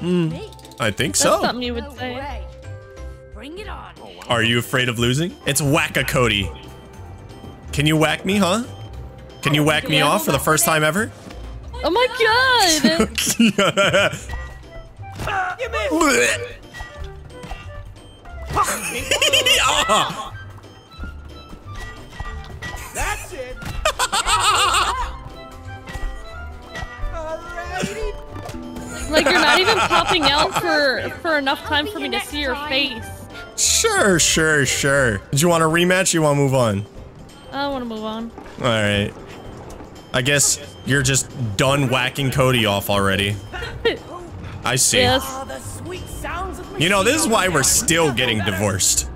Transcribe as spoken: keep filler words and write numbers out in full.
Mm, I think so. That's something you would say. Bring it on. Are you afraid of losing? It's whack a Cody. Can you whack me, huh? Can you whack me off for the first time ever? Oh my god! Oh. That's it. Like, you're not even popping out for for enough time for me to see your face. Sure, sure, sure. Did you want a rematch? You want to move on? I want to move on. All right. I guess you're just done whacking Cody off already. I see. Yes. You know, this is why we're still getting divorced.